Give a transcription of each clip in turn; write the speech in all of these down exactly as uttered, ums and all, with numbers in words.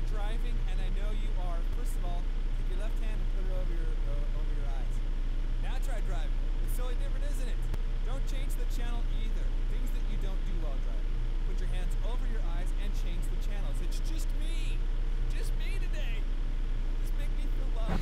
are driving, and I know you are, first of all, take your left hand and put it over your uh, over your eyes. Now try driving. It's totally different, isn't it? Don't change the channel either. Things that you don't do while driving. Put your hands over your eyes and change the channels. It's just me. Just me today. Just make me feel loved.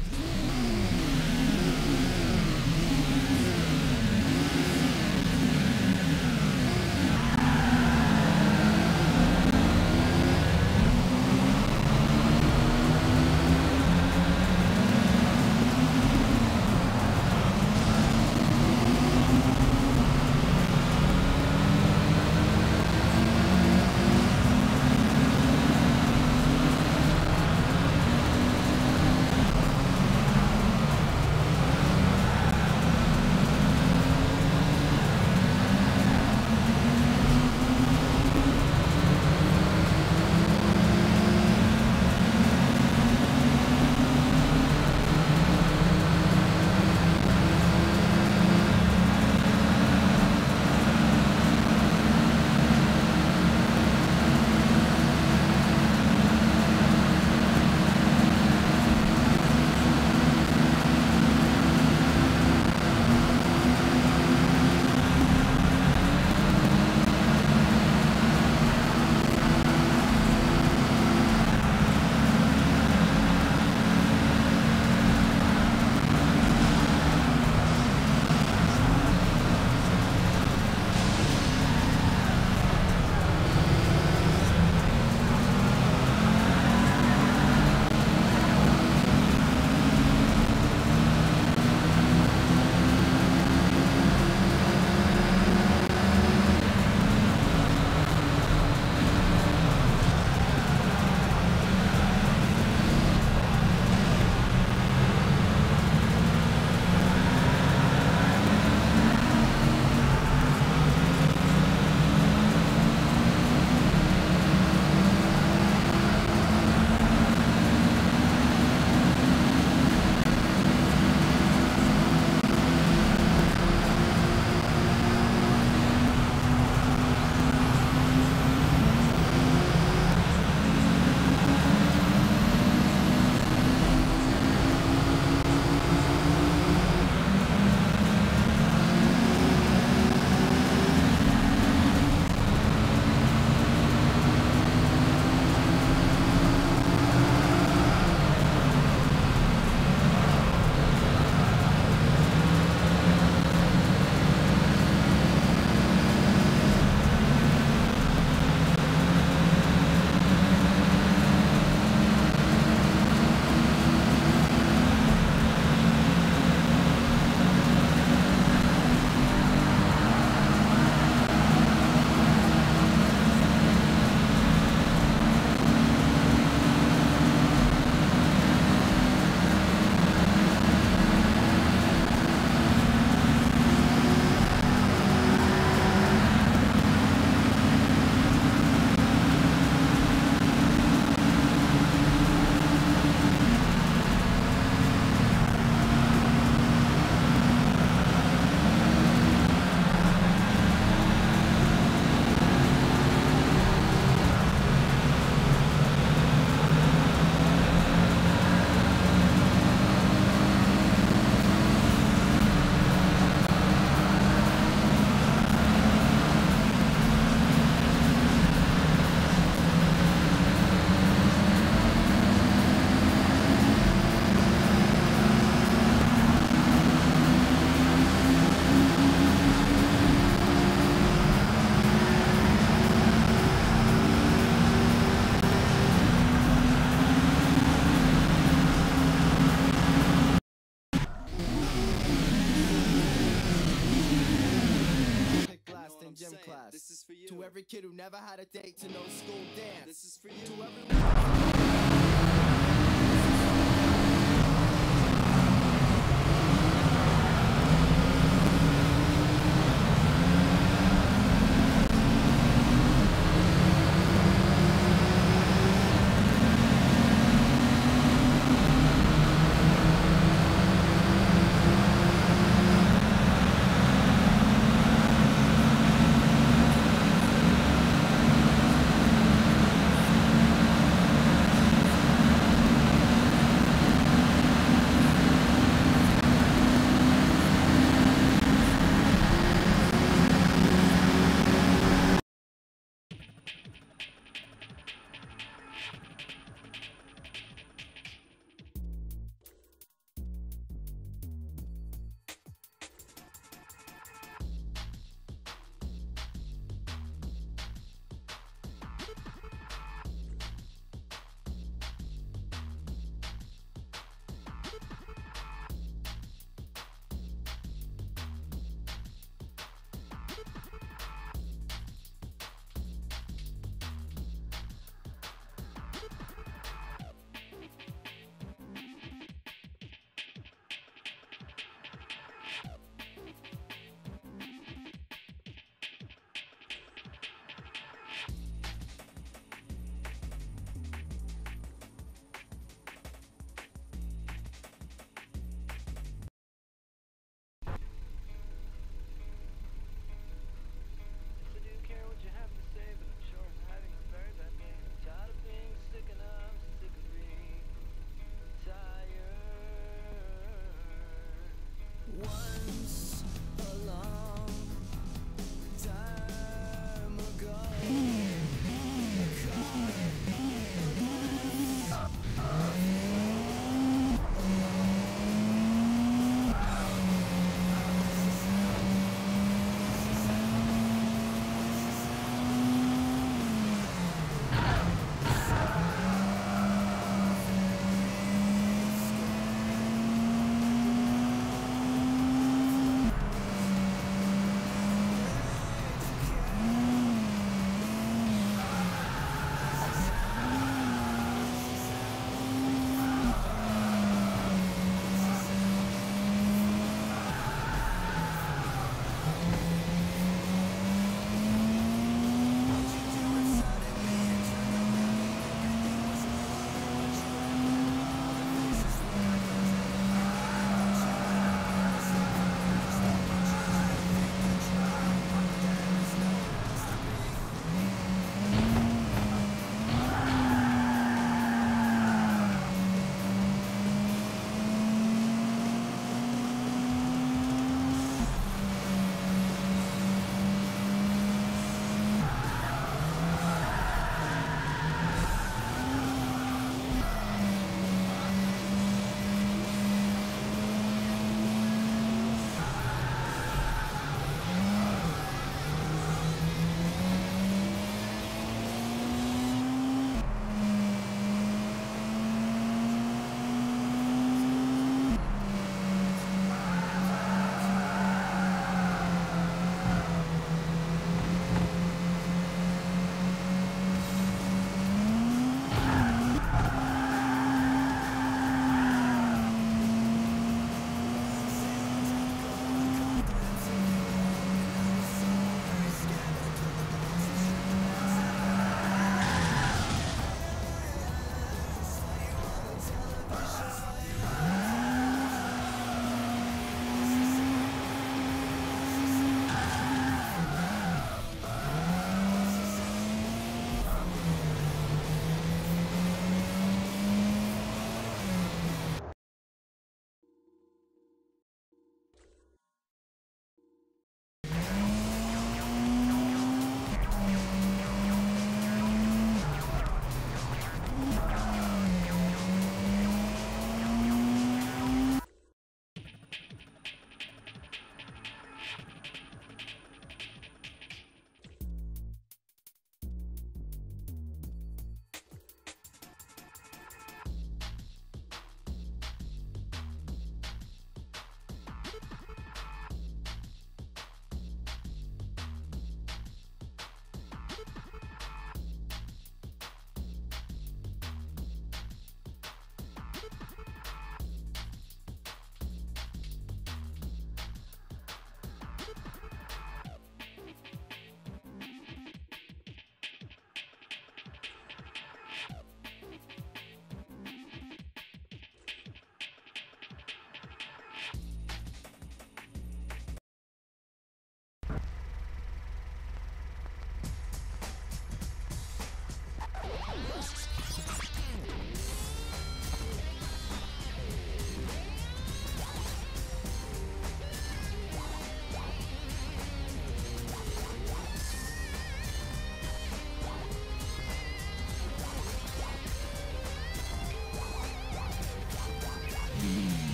This is for you. To every kid who never had a date to no school dance. This is for you. To everyone.